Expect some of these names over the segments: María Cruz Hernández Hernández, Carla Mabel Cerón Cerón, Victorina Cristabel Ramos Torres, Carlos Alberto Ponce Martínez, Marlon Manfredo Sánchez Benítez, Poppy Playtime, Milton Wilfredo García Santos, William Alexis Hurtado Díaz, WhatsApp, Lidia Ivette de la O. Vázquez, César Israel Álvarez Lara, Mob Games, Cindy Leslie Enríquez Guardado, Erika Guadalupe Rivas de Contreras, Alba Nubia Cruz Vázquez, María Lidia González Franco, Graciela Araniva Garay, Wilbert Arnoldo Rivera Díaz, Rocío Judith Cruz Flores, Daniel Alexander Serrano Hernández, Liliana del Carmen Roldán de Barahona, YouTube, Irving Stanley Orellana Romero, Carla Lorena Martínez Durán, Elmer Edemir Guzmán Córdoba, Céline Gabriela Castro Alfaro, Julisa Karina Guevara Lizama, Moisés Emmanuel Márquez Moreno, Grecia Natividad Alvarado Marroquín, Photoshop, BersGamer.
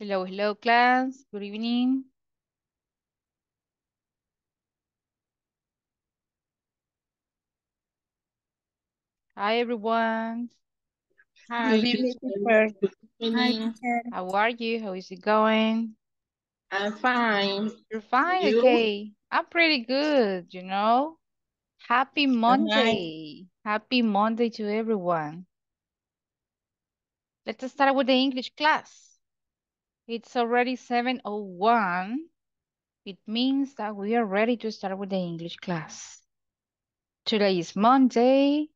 Hello, hello class. Good evening. Hi everyone. Hi. Hi. How are you? How is it going? I'm fine. You're fine? You? Okay. I'm pretty good, you know. Happy Monday. Happy Monday to everyone. Let's start with the English class. It's already 7:01. It means that we are ready to start with the English class. Today is Monday.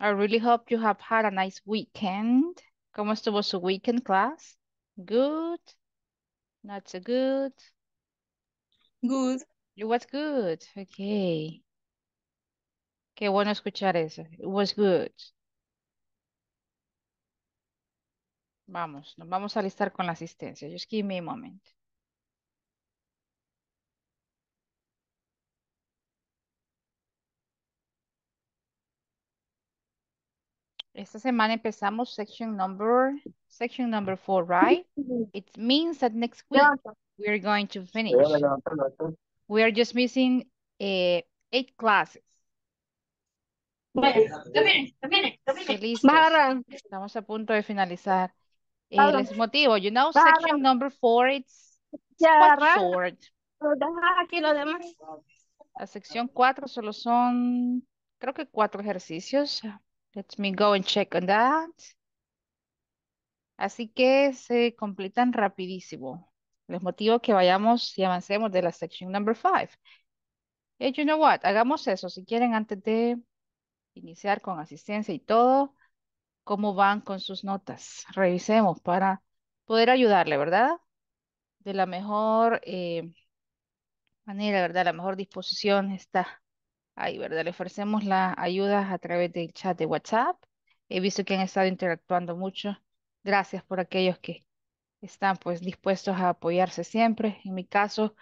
I really hope you have had a nice weekend. ¿Cómo estuvo su weekend, class? Good? Not so good? Good. It was good. Okay. Qué bueno escuchar eso. It was good. Vamos, nos vamos a alistar con la asistencia. Just give me a moment. Esta semana empezamos section number 4, right? It means that next week we are going to finish. We are just missing 8 classes. Estamos a punto de finalizar. Les motivo, you know, section number 4, it's quite short. La sección 4 solo son, creo que 4 ejercicios. Let me go and check on that. Así que se completan rapidísimo. Les motivo que vayamos y avancemos de la section number 5. Hey, you know what? Hagamos eso, si quieren, antes de iniciar con asistencia y todo. ¿Cómo van con sus notas? Revisemos para poder ayudarle, ¿verdad? De la mejor manera, ¿verdad? La mejor disposición está ahí, ¿verdad? Le ofrecemos las ayudas a través del chat de WhatsApp. He visto que han estado interactuando mucho. Gracias por aquellos que están pues dispuestos a apoyarse siempre. En mi caso,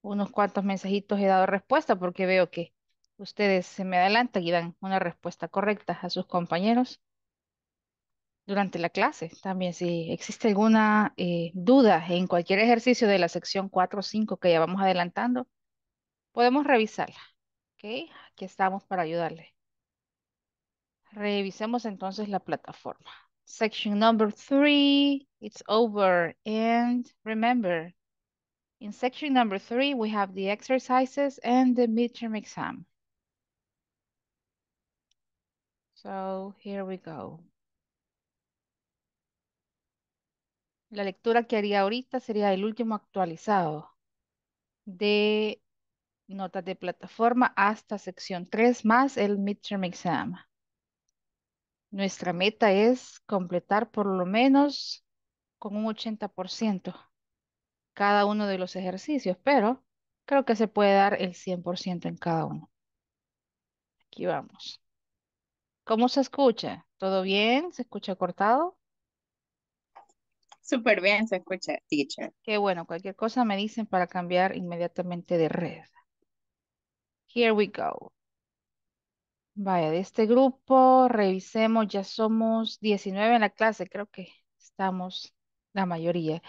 unos cuantos mensajitos he dado respuesta porque veo que ustedes se me adelantan y dan una respuesta correcta a sus compañeros durante la clase. También si existe alguna duda en cualquier ejercicio de la sección 4 o 5 que ya vamos adelantando, podemos revisarla. ¿Okay? Aquí estamos para ayudarle. Revisemos entonces la plataforma. Section number 3, it's over. And remember, in section number 3, we have the exercises and the midterm exam. So here we go. La lectura que haría ahorita sería el último actualizado de notas de plataforma hasta sección 3 más el midterm exam. Nuestra meta es completar por lo menos con un 80% cada uno de los ejercicios, pero creo que se puede dar el 100% en cada uno. Aquí vamos. ¿Cómo se escucha? ¿Todo bien? ¿Se escucha cortado? Súper bien se escucha, teacher. Qué bueno, cualquier cosa me dicen para cambiar inmediatamente de red. Here we go. Vaya, de este grupo, revisemos, ya somos 19 en la clase, creo que estamos la mayoría.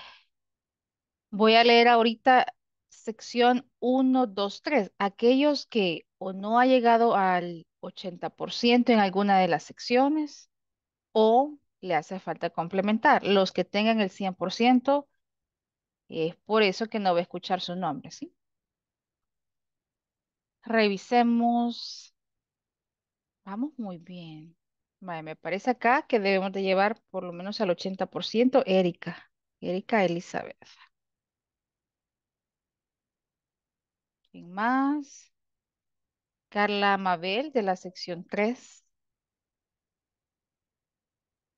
Voy a leer ahorita sección 1, 2, 3. Aquellos que o no ha llegado al 80% en alguna de las secciones o le hace falta complementar. Los que tengan el 100%, es por eso que no va a escuchar su nombre, ¿sí? Revisemos. Vamos muy bien. Vale, me parece acá que debemos de llevar por lo menos al 80%. Erika Elizabeth. ¿Quién más? Carla Mabel de la sección 3.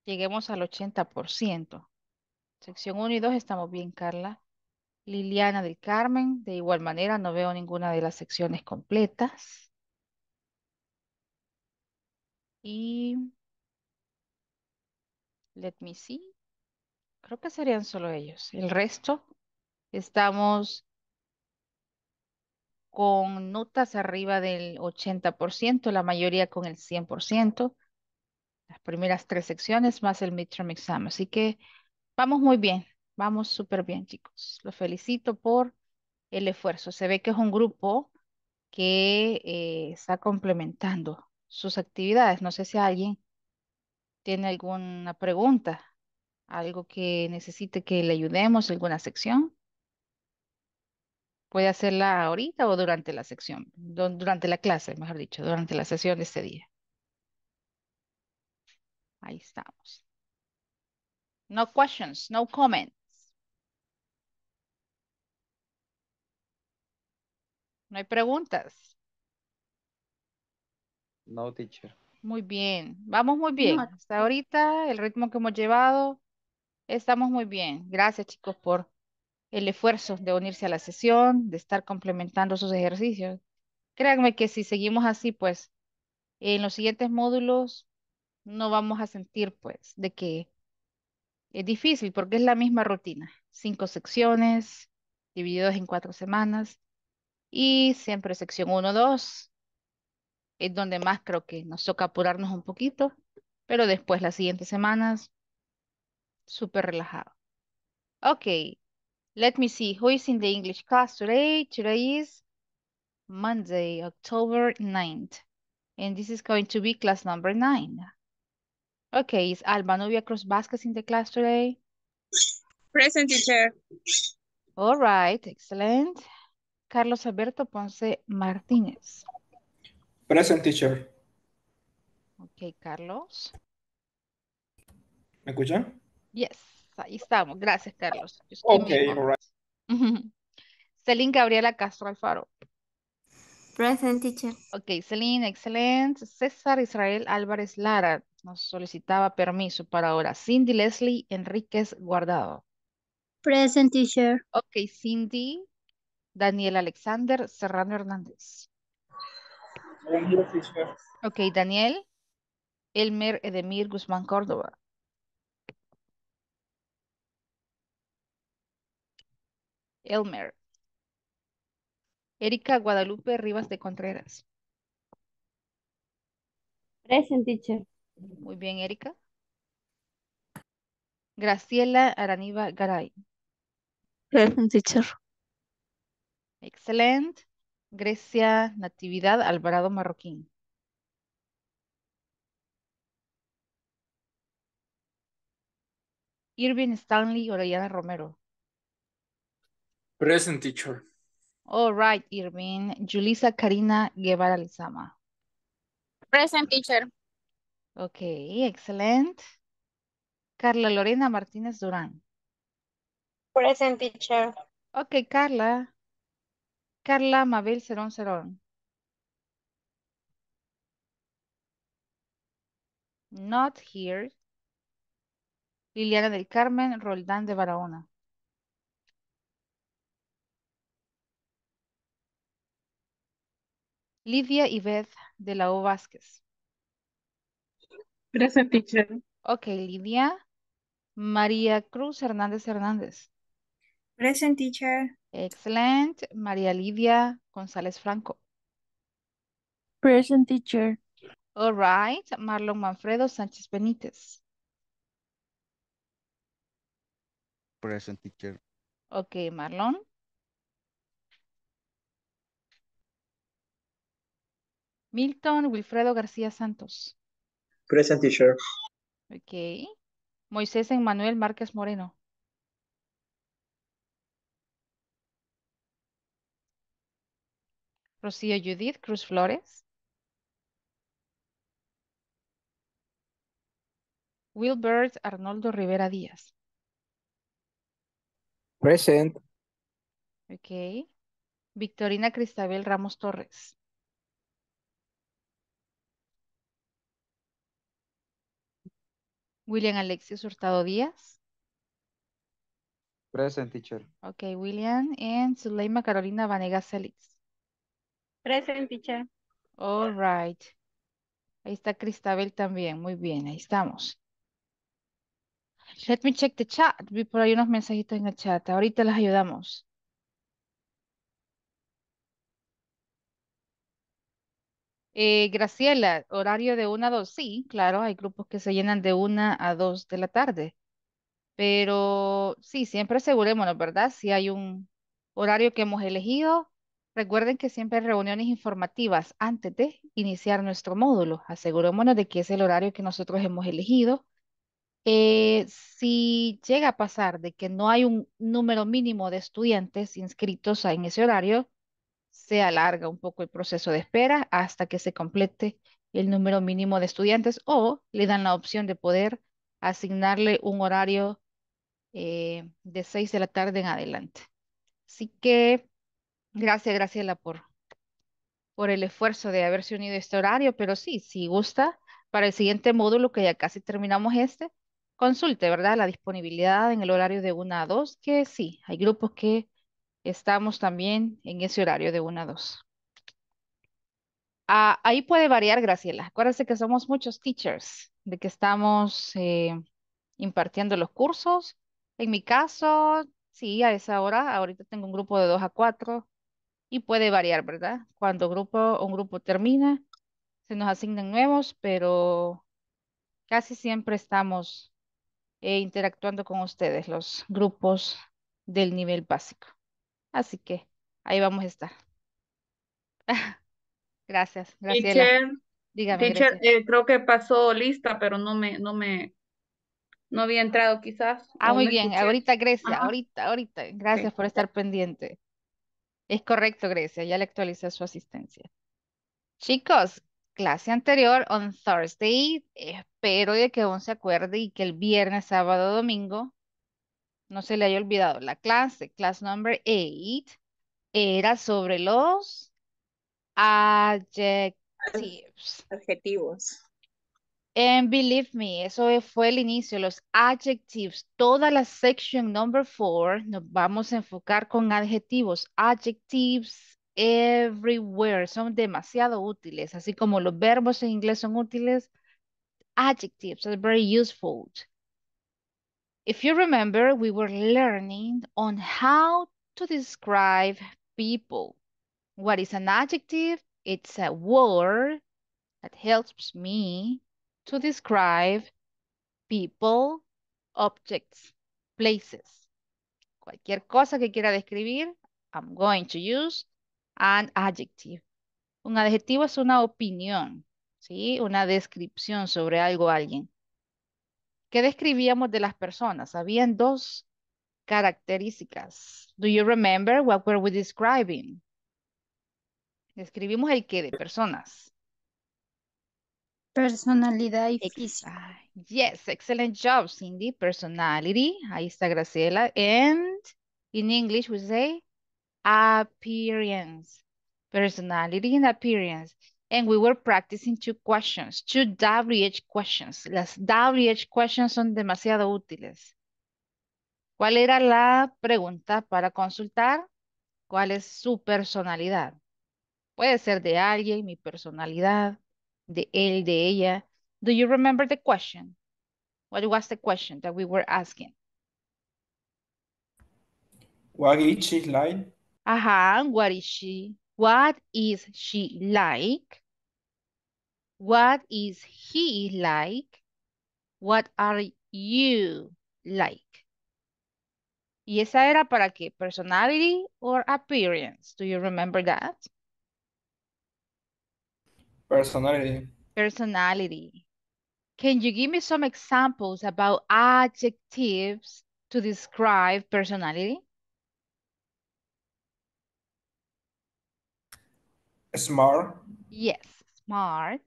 Lleguemos al 80%. Sección 1 y 2 estamos bien, Carla. Liliana del Carmen, de igual manera, no veo ninguna de las secciones completas. Y let me see. Creo que serían solo ellos. El resto estamos con notas arriba del 80%, la mayoría con el 100%. Las primeras 3 secciones más el midterm exam. Así que vamos muy bien. Vamos súper bien, chicos. Los felicito por el esfuerzo. Se ve que es un grupo que está complementando sus actividades. No sé si alguien tiene alguna pregunta, algo que necesite que le ayudemos, alguna sección. Puede hacerla ahorita o durante la sección, durante la clase, mejor dicho, durante la sesión de este día. Ahí estamos. No questions, no comments. No hay preguntas. No, teacher. Muy bien, vamos muy bien. Hasta ahorita, el ritmo que hemos llevado, estamos muy bien. Gracias, chicos, por el esfuerzo de unirse a la sesión, de estar complementando sus ejercicios. Créanme que si seguimos así, pues, en los siguientes módulos no vamos a sentir, pues, de que es difícil, porque es la misma rutina. 5 secciones, divididos en 4 semanas. Y siempre sección 1, 2. Es donde más creo que nos toca apurarnos un poquito. Pero después, las siguientes semanas, súper relajado. Ok. Let me see. Who is in the English class today? Today is Monday, October 9th. And this is going to be class number 9. Okay, is Alba Nubia Cruz Vázquez in the class today? Present, teacher. All right, excellent. Carlos Alberto Ponce Martínez. Present, teacher. Okay, Carlos. ¿Me escuchan? Yes, ahí estamos. Gracias, Carlos. Okay, all right. Céline Gabriela Castro Alfaro. Present, teacher. Okay, Céline, excellent. César Israel Álvarez Lara nos solicitaba permiso para ahora. Cindy Leslie Enríquez Guardado. Present, teacher. Ok, Cindy. Daniel Alexander Serrano Hernández. Present, teacher. Ok, Daniel. Elmer Edemir Guzmán Córdoba. Elmer. Erika Guadalupe Rivas de Contreras. Present, teacher. Muy bien, Erika. Graciela Araniva Garay. Present, teacher. Excelente. Grecia Natividad Alvarado Marroquín. Irving Stanley Orellana Romero. Present, teacher. All right, Irving. Julisa Karina Guevara Lizama. Present, teacher. Ok, excelente. Carla Lorena Martínez Durán. Present, teacher. Ok, Carla. Carla Mabel Cerón Cerón. Not here. Liliana del Carmen Roldán de Barahona. Lidia Ivette de la O. Vázquez. Present, teacher. Ok, Lidia. María Cruz Hernández Hernández. Present, teacher. Excellent. María Lidia González Franco. Present, teacher. All right. Marlon Manfredo Sánchez Benítez. Present, teacher. Ok, Marlon. Milton Wilfredo García Santos. Present, teacher. Ok. Moisés Emmanuel Márquez Moreno. Rocío Judith Cruz Flores. Wilbert Arnoldo Rivera Díaz. Present. Ok. Victorina Cristabel Ramos Torres. William Alexis Hurtado Díaz. Present, teacher. Ok, William. And Zuleima Carolina Vanegas Celis. Present, teacher. All right. Ahí está Cristabel también. Muy bien, ahí estamos. Let me check the chat. Vi por ahí unos mensajitos en el chat. Ahorita las ayudamos. Graciela, horario de 1 a 2, sí, claro, hay grupos que se llenan de 1 a 2 de la tarde. Pero sí, siempre asegurémonos, ¿verdad? Si hay un horario que hemos elegido, recuerden que siempre hay reuniones informativas antes de iniciar nuestro módulo. Asegurémonos de que es el horario que nosotros hemos elegido. Si llega a pasar de que no hay un número mínimo de estudiantes inscritos en ese horario, se alarga un poco el proceso de espera hasta que se complete el número mínimo de estudiantes o le dan la opción de poder asignarle un horario de 6 de la tarde en adelante. Así que gracias, Graciela, por el esfuerzo de haberse unido a este horario, pero sí, si gusta, para el siguiente módulo, que ya casi terminamos este, consulte, ¿verdad?, la disponibilidad en el horario de 1 a 2, que sí, hay grupos que estamos también en ese horario de 1 a 2. Ah, ahí puede variar, Graciela. Acuérdense que somos muchos teachers, de que estamos impartiendo los cursos. En mi caso, sí, a esa hora, ahorita tengo un grupo de 2 a 4 y puede variar, ¿verdad? Cuando un grupo termina, se nos asignan nuevos, pero casi siempre estamos interactuando con ustedes, los grupos del nivel básico. Así que ahí vamos a estar. Gracias, Graciela. Teacher, dígame, teacher, creo que pasó lista, pero no había entrado quizás. Ah, muy bien. Escuché. Ahorita, Grecia, ajá, ahorita. Gracias, sí, por estar pendiente. Es correcto, Grecia, ya le actualicé su asistencia. Chicos, clase anterior, on Thursday, espero de que aún se acuerde y que el viernes, sábado, domingo, no se le haya olvidado la clase. Class number 8 era sobre los adjectives. Adjetivos. And believe me, eso fue el inicio, los adjectives. Toda la section number 4 nos vamos a enfocar con adjetivos. Adjectives everywhere, son demasiado útiles. Así como los verbos en inglés son útiles, adjectives are very useful. If you remember, we were learning on how to describe people. What is an adjective? It's a word that helps me to describe people, objects, places. Cualquier cosa que quiera describir, I'm going to use an adjective. Un adjetivo es una opinión, ¿sí? Una descripción sobre algo o alguien. ¿Qué describíamos de las personas? Habían dos características. Do you remember what were we describing? Describimos el qué de personas. Personalidad y físico. Yes, excellent job, Cindy. Personality. Ahí está Graciela. And in English we say appearance. Personality and appearance. And we were practicing two questions, two WH questions. Las WH questions son demasiado útiles. ¿Cuál era la pregunta para consultar? ¿Cuál es su personalidad? Puede ser de alguien, mi personalidad, de él, de ella. Do you remember the question? What was the question that we were asking? What is she like? Ajá, what is she? What is she like? What is he like? What are you like? ¿Y esa era para qué? Personality or appearance? Do you remember that? Personality. Personality. Can you give me some examples about adjectives to describe personality? Smart. Yes, smart.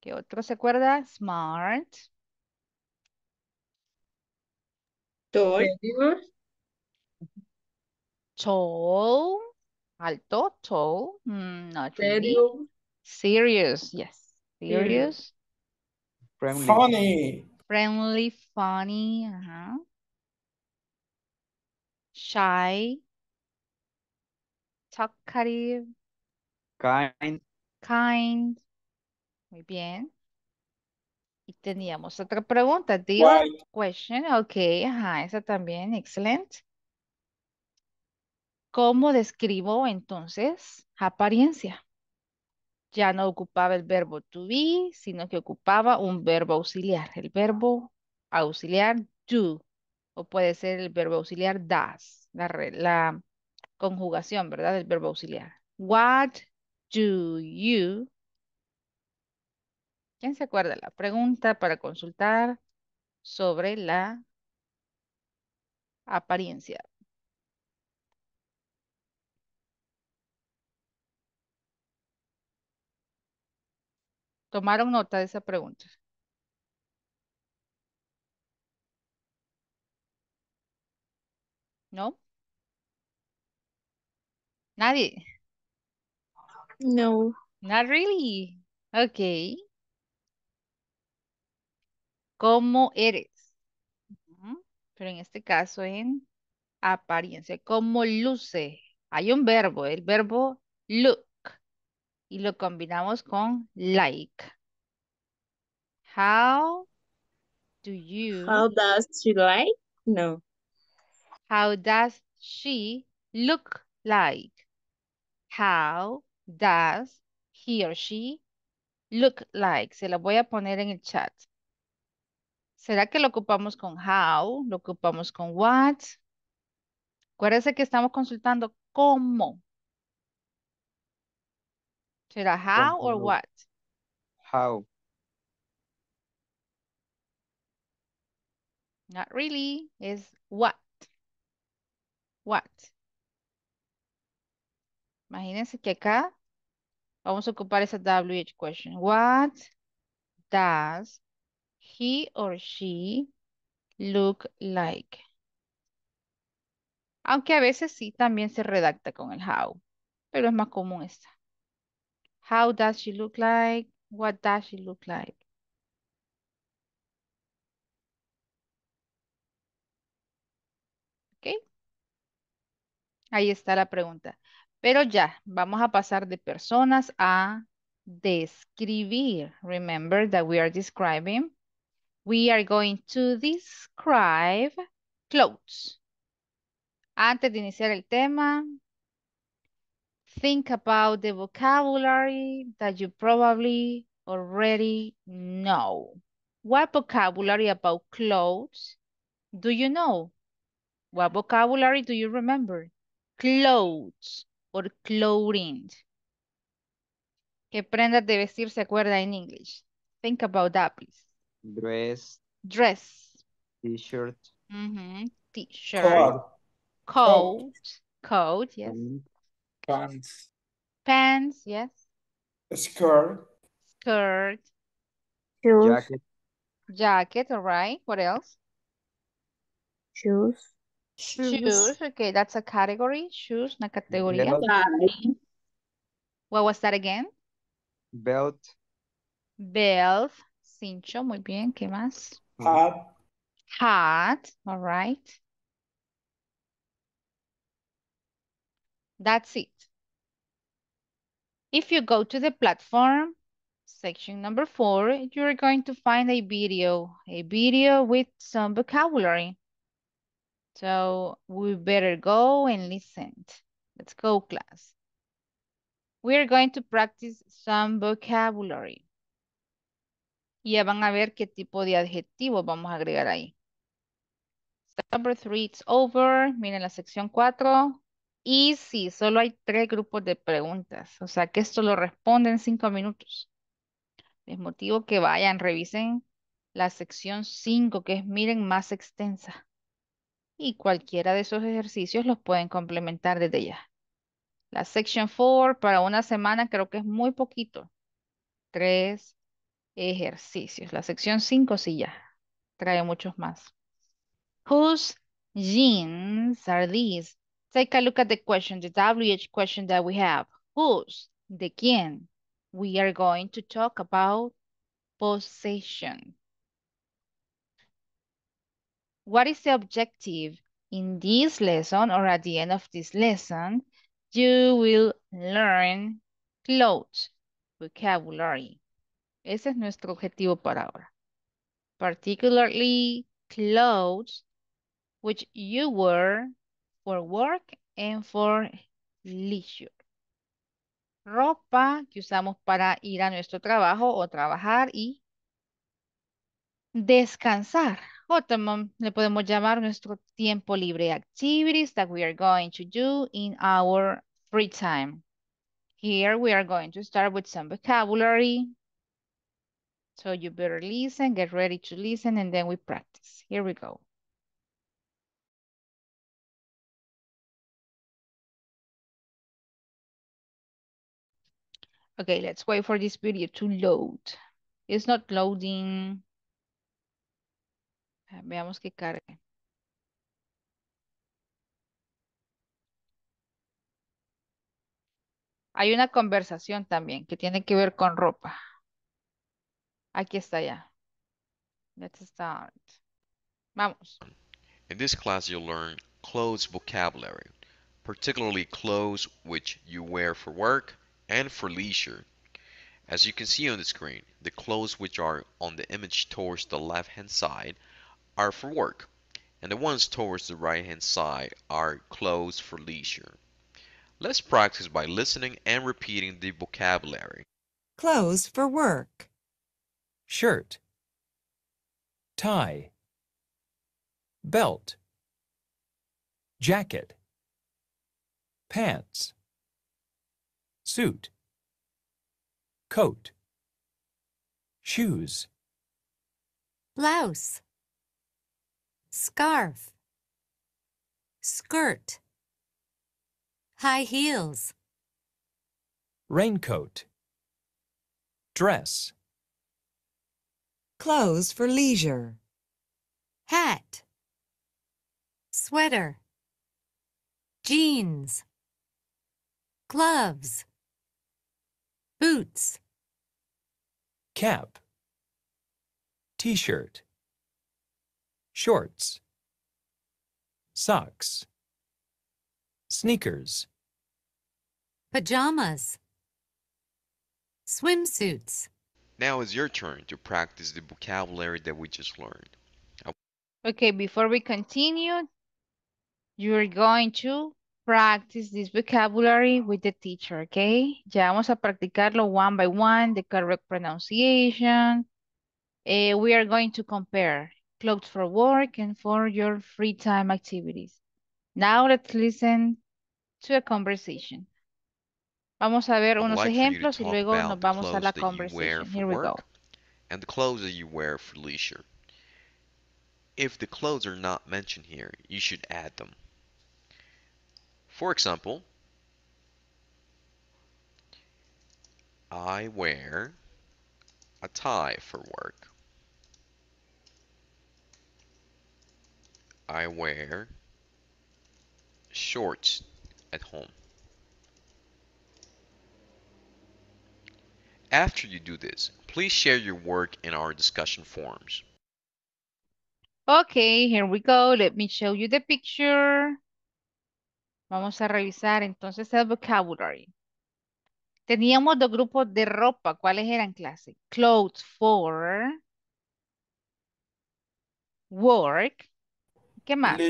¿Qué otro se acuerda? Smart. Tall. Tall. Alto, tall. Not really. Serious, yes. Serious. Friendly. Funny. Friendly, funny. Uh-huh. Shy. Talkative. Kind. Kind. Muy bien. Y teníamos otra pregunta. Deal question. Ok, ajá, esa también. Excelente. ¿Cómo describo entonces apariencia? ya no ocupaba el verbo to be, sino que ocupaba un verbo auxiliar. El verbo auxiliar do, o puede ser el verbo auxiliar does, la conjugación, ¿verdad? Del verbo auxiliar. What do you? ¿Quién se acuerda la pregunta para consultar sobre la apariencia? ¿Tomaron nota de esa pregunta? ¿No? ¿Nadie? No. Not really. Ok. ¿Cómo eres? Pero en este caso en apariencia. ¿Cómo luce? Hay un verbo, el verbo look. Y lo combinamos con like. How do you... How does she like? No. How does she look like? How does he or she look like? Se la voy a poner en el chat. ¿Será que lo ocupamos con how? ¿Lo ocupamos con what? Acuérdense que estamos consultando cómo. ¿Será how or what? How. Not really. Es what. What. Imagínense que acá vamos a ocupar esa WH question. What does he or she look like? Aunque a veces sí también se redacta con el how, pero es más común esta. How does she look like? What does she look like? Ok. Ahí está la pregunta. Pero ya, vamos a pasar de personas a describir. Remember that we are describing. We are going to describe clothes. Antes de iniciar el tema, think about the vocabulary that you probably already know. What vocabulary about clothes do you know? What vocabulary do you remember? Clothes or clothing. ¿Qué prendas de vestir se acuerda en English? Think about that, please. Dress. Dress. T-shirt. Mm-hmm. T-shirt. Coat. Coat, yes. Pants. Pants, yes. Skirt. Skirt. Shoes. Jacket. Jacket, all right. What else? Shoes. Shoes, okay, that's a category. Shoes, una categoría. Belt. What was that again? Belt. Belt, cincho, muy bien, ¿qué más? Hat. Hat, all right. That's it. If you go to the platform, section number 4, you're going to find a video with some vocabulary. So we better go and listen. Let's go, class. We're going to practice some vocabulary. Ya van a ver qué tipo de adjetivos vamos a agregar ahí. Number 3, it's over. Miren la sección 4. Easy, solo hay 3 grupos de preguntas, o sea que esto lo responden en 5 minutos. Les motivo que vayan, revisen la sección 5, que es, miren, más extensa. Y cualquiera de esos ejercicios los pueden complementar desde ya. La sección 4 para una semana creo que es muy poquito. 3 ejercicios. La sección 5 sí ya trae muchos más. Whose jeans are these? Take a look at the question, the WH question that we have. Whose? ¿De quién? We are going to talk about possession. What is the objective in this lesson or at the end of this lesson? You will learn clothes, vocabulary. Ese es nuestro objetivo para ahora. Particularly clothes which you wear for work and for leisure. ropa que usamos para ir a nuestro trabajo o trabajar y descansar. Otro le podemos llamar nuestro tiempo libre, activities that we are going to do in our free time. Here we are going to start with some vocabulary. So you better listen, get ready to listen, and then we practice. Here we go. Okay, let's wait for this video to load. It's not loading. Veamos que cargue. Hay una conversación también que tiene que ver con ropa. Aquí está ya. Let's start. Vamos. In this class you'll learn clothes vocabulary, particularly clothes which you wear for work and for leisure. As you can see on the screen, the clothes which are on the image towards the left-hand side are for work, and the ones towards the right-hand side are clothes for leisure. Let's practice by listening and repeating the vocabulary. Clothes for work. Shirt, tie, belt, jacket, pants, suit, coat, shoes, blouse, scarf, skirt, high heels, raincoat, dress. Clothes for leisure. Hat, sweater, jeans, gloves, boots, cap, t-shirt, shorts, socks, sneakers, pajamas, swimsuits. Now it's your turn to practice the vocabulary that we just learned. Okay, before we continue, you're going to practice this vocabulary with the teacher, okay? Ya vamos a practicarlo one by one, the correct pronunciation. We are going to compare clothes for work and for your free time activities. Now let's listen to a conversation. Vamos a ver unos ejemplos y luego nos vamos a la conversación. Here we go. And the clothes that you wear for leisure. If the clothes are not mentioned here, you should add them. For example, I wear a tie for work. I wear shorts at home. After you do this, please share your work in our discussion forums. Okay, here we go. Let me show you the picture. Vamos a revisar entonces el vocabulary. Teníamos dos grupos de ropa. ¿Cuáles eran, clase? Clothes for work. ¿Qué más?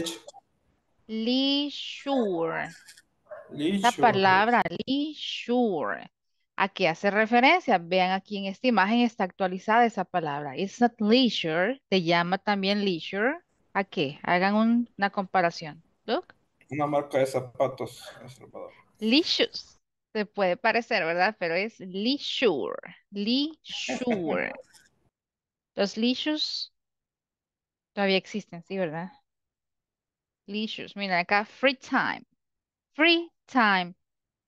Leisure. La palabra leisure. ¿A qué hace referencia? Vean aquí en esta imagen está actualizada esa palabra. It's not leisure. Se llama también leisure. ¿A qué? Hagan una comparación. Look. Una marca de zapatos. Leisure. Se puede parecer, ¿verdad? Pero es leisure. Leisure. Los leisures todavía existen, ¿sí, verdad? Leisures. Miren acá, free time. Free time.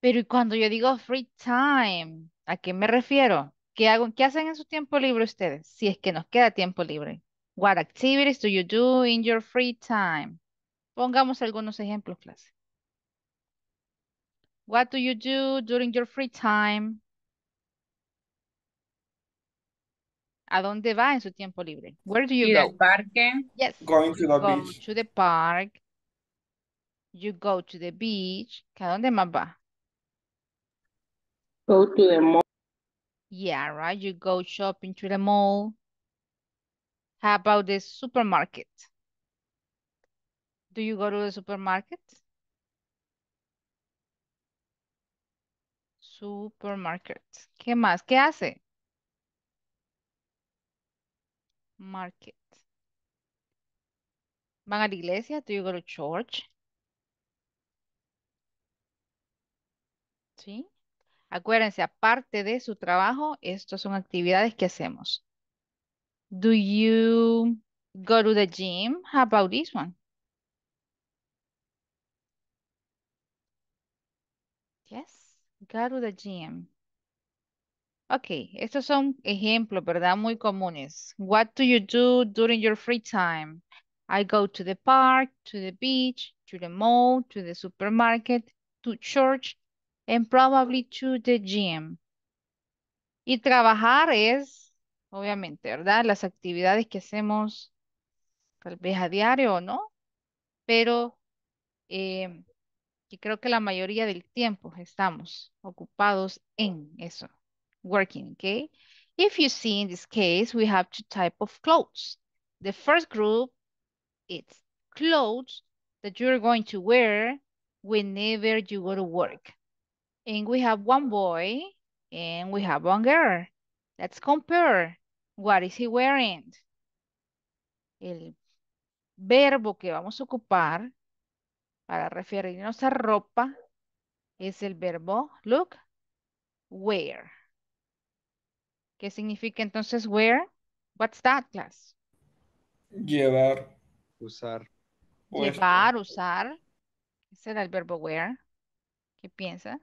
Pero cuando yo digo free time, ¿a qué me refiero? ¿Qué hago? ¿Qué hacen en su tiempo libre ustedes? Si es que nos queda tiempo libre. What activities do you do in your free time? Pongamos algunos ejemplos, clase. What do you do during your free time? ¿A dónde va en su tiempo libre? Where do you go? Al parque. Yes. Going to the beach. To the park. You go to the beach. ¿A dónde más va? Go to the mall. Yeah, right. You go shopping to the mall. How about the supermarket? Do you go to the supermarket? Supermarket. ¿Qué más? ¿Qué hace? Market. ¿Van a la iglesia? Do you go to church? ¿Sí? Acuérdense, aparte de su trabajo, estas son actividades que hacemos. Do you go to the gym? How about this one? Yes, go to the gym. Ok, estos son ejemplos, ¿verdad? Muy comunes. What do you do during your free time? I go to the park, to the beach, to the mall, to the supermarket, to church, and probably to the gym. Y trabajar es, obviamente, ¿verdad? Las actividades que hacemos tal vez a diario o no, pero y creo que la mayoría del tiempo estamos ocupados en eso, working, okay? If you see in this case, we have two types of clothes. The first group, it's clothes that you're going to wear whenever you go to work. And we have one boy and we have one girl. Let's compare. What is he wearing? El verbo que vamos a ocupar para referirnos a ropa es el verbo look, wear. ¿Qué significa entonces wear? What's that, class? Llevar, usar. Llevar, puesto. Usar. Ese era el verbo wear. ¿Qué piensa?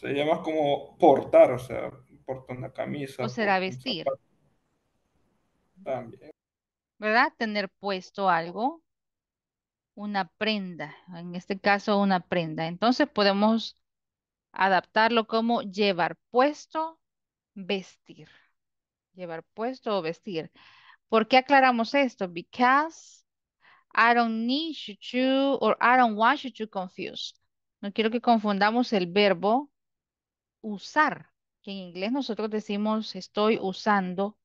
Se llama como portar, o sea, portar una camisa. O será vestir. También. ¿Verdad? Tener puesto algo, una prenda, en este caso una prenda. Entonces podemos adaptarlo como llevar puesto, vestir. Llevar puesto o vestir. ¿Por qué aclaramos esto? Because I don't need you to, or I don't want you to confuse. No quiero que confundamos el verbo usar, que en inglés nosotros decimos estoy usando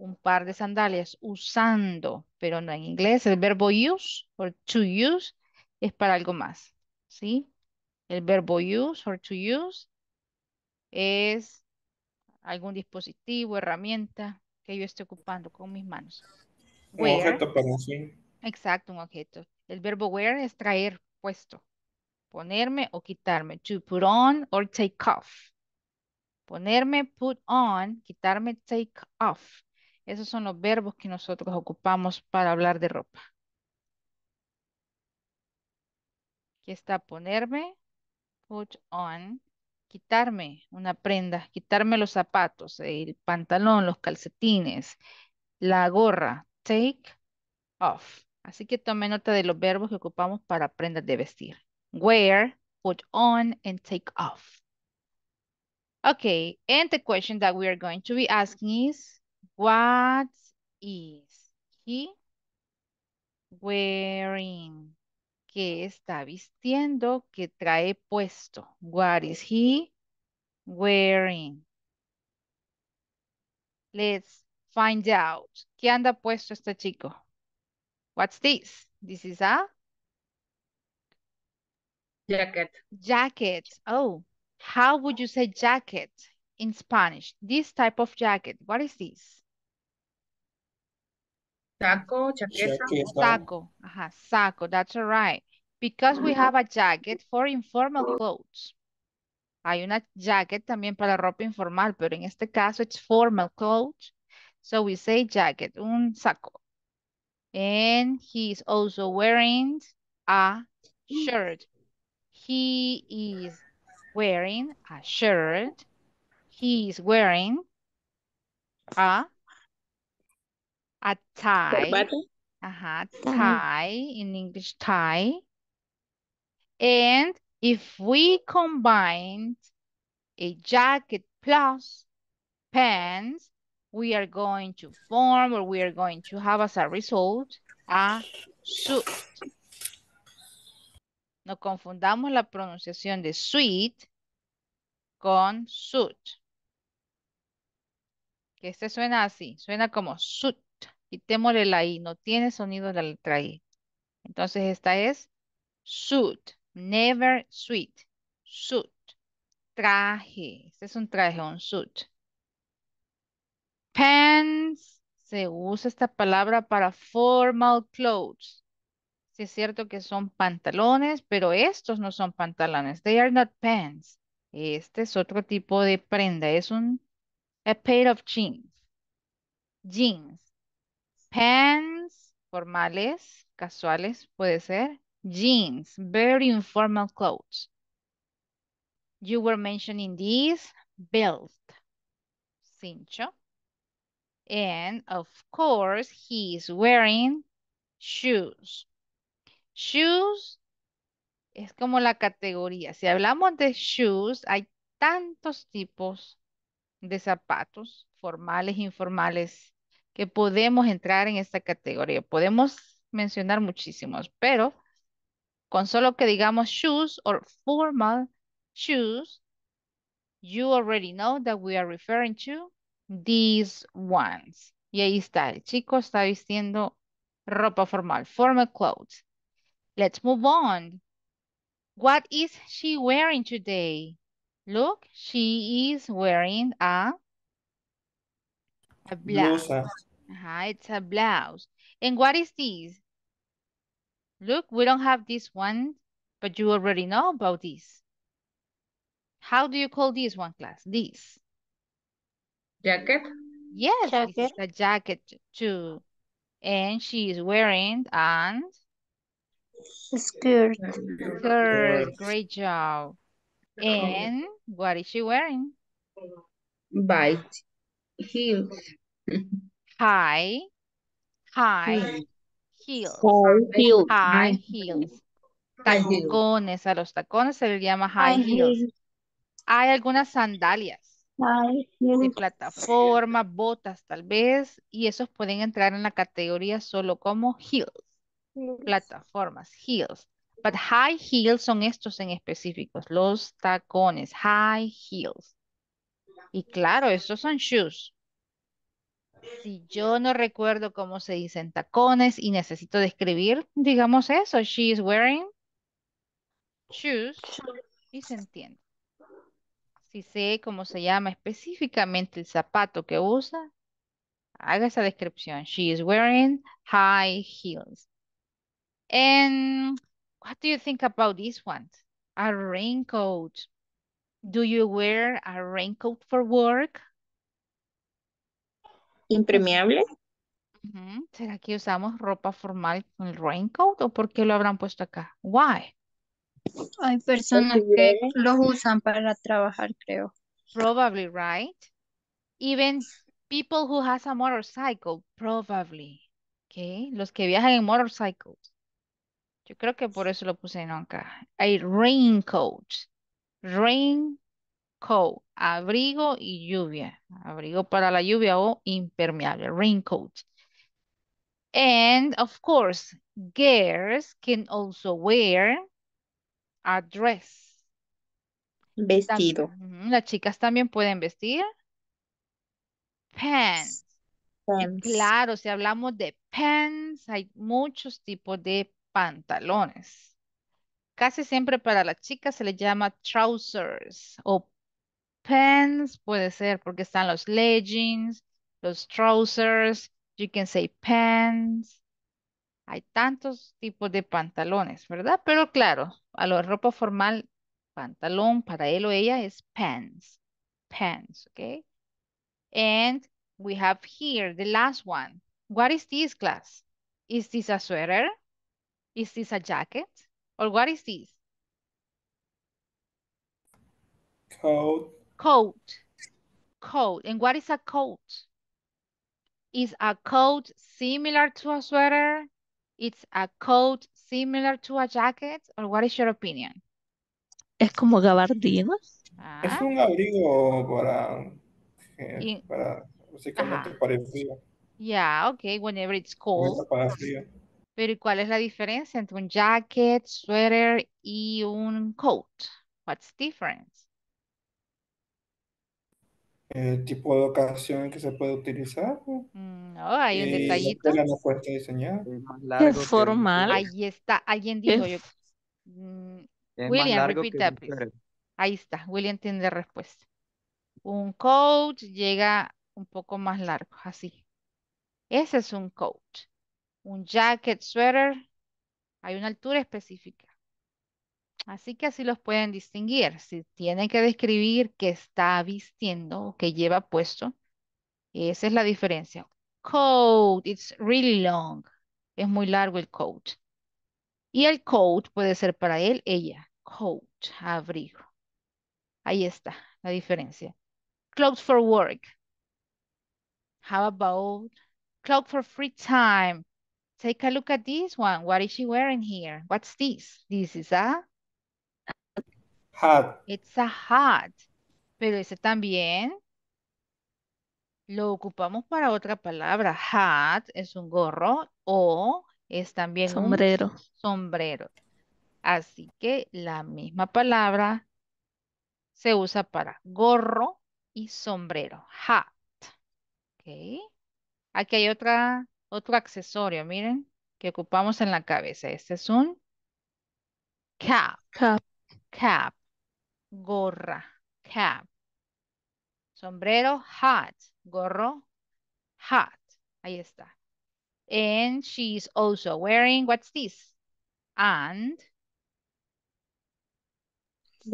un par de sandalias, usando, pero no en inglés. El verbo use o to use es para algo más, ¿sí? El verbo use o to use es algún dispositivo, herramienta que yo esté ocupando con mis manos. Un wear, objeto para sí. Exacto, un objeto. El verbo wear es traer puesto, ponerme o quitarme. To put on or take off. Ponerme, put on, quitarme, take off. Esos son los verbos que nosotros ocupamos para hablar de ropa. Aquí está ponerme, put on, quitarme una prenda, quitarme los zapatos, el pantalón, los calcetines, la gorra, take off. Así que tome nota de los verbos que ocupamos para prendas de vestir. Wear, put on, and take off. Okay, and the question that we are going to be asking is, what is he wearing? ¿Qué está vistiendo? ¿Qué trae puesto? What is he wearing? Let's find out. ¿Qué anda puesto este chico? What's this? This is a jacket. Jacket. Oh, how would you say jacket in Spanish? This type of jacket. What is this? Saco, chaqueta. Saco, ajá, saco, that's all right. Because we have a jacket for informal clothes. Hay una jacket también para ropa informal, pero en este caso it's formal clothes. So we say jacket, un saco. And he is also wearing a shirt. He is wearing a shirt. He is wearing a tie, ajá, tie, in English tie. And if we combine a jacket plus pants, we are going to form, or we are going to have as a result, a suit. No confundamos la pronunciación de suit con suit. Que este suena así, suena como suit. Quitémosle la I, no tiene sonido la letra I. Entonces esta es Suit, never sweet. Suit, traje. Este es un traje, un suit. Pants, se usa esta palabra para formal clothes. Sí, es cierto que son pantalones, pero estos no son pantalones. They are not pants. Este es otro tipo de prenda. Es un a pair of jeans. Jeans. Pants, formales, casuales, puede ser. Jeans, very informal clothes. You were mentioning these. Belt, cincho. And of course, he is wearing shoes. Shoes es como la categoría. Si hablamos de shoes, hay tantos tipos de zapatos, formales, informales, que podemos entrar en esta categoría. Podemos mencionar muchísimos, pero con solo que digamos shoes or formal shoes, you already know that we are referring to these ones. Y ahí está, el chico está vistiendo ropa formal, formal clothes. Let's move on. What is she wearing today? Look, she is wearing a blouse. It's a blouse. And what is this? Look, we don't have this one, but you already know about this. How do you call this one, class? This. Jacket? Yes, it's a jacket too. And she is wearing and skirt. Skirt, great job. And what is she wearing? Bite. Heels. High. Heels. High heels. Tacones, a los tacones se les llama high heels. Hay algunas sandalias de plataforma, botas tal vez, y esos pueden entrar en la categoría solo como heels. Plataformas, heels. But high heels son estos en específicos, los tacones, high heels. Y claro, estos son shoes. Si yo no recuerdo cómo se dicen tacones y necesito describir, digamos eso, she is wearing shoes y se entiende. Si sé cómo se llama específicamente el zapato que usa, haga esa descripción. She is wearing high heels. And what do you think about this one? A raincoat. Do you wear a raincoat for work? Impermeable. ¿Será que usamos ropa formal con el raincoat o por qué lo habrán puesto acá? Why? Hay personas que los usan para trabajar, creo. Probably, right? Even people who has a motorcycle, probably. Okay. Los que viajan en motorcycles. Yo creo que por eso lo puse en acá. Hay raincoat. Raincoat. Abrigo y lluvia. Abrigo para la lluvia o impermeable. Raincoat. And of course, girls can also wear a dress. Vestido. Las chicas también pueden vestir. Pants. Pants. Claro, si hablamos de pants, hay muchos tipos de pantalones. Casi siempre para las chicas se les llama trousers o pants, puede ser, porque están los leggings, los trousers, you can say pants. Hay tantos tipos de pantalones, ¿verdad? Pero claro, a la ropa formal, pantalón para él o ella es pants. Pants, okay? And we have here the last one. What is this, class? Is this a sweater? Is this a jacket? Or what is this? Coat. Coat. Coat. And what is a coat? Is a coat similar to a sweater? It's a coat similar to a jacket? Or what is your opinion? Es como gabardina. Es un abrigo para básicamente para el frío. Yeah, okay, whenever it's cold. Para frío. Pero ¿y cuál es la diferencia entre un jacket, sweater y un coat? What's the difference? El tipo de ocasión que se puede utilizar. No, hay un detallito. La no puede diseñar. Es formal. Ahí está, alguien dijo, yo Es William, repeat that, please. Ahí está, William tiene la respuesta. Un coat llega un poco más largo, así. Ese es un coat. Un jacket, sweater, hay una altura específica. Así que así los pueden distinguir. Si tienen que describir qué está vistiendo o qué lleva puesto, esa es la diferencia. Coat, it's really long. Es muy largo el coat. Y el coat puede ser para él, ella. Coat, abrigo. Ahí está la diferencia. Clothes for work. How about clothes for free time? Take a look at this one. What is she wearing here? What's this? This is a hat. It's a hat. Pero ese también lo ocupamos para otra palabra. Hat es un gorro o es también sombrero. Un sombrero. Así que la misma palabra se usa para gorro y sombrero. Hat. Okay. Aquí hay otro accesorio, miren, que ocupamos en la cabeza. Este es un cap. Cap. Cap. Gorra. Cap. Sombrero, hat. Gorro, hat. Ahí está. And she's also wearing, what's this? And.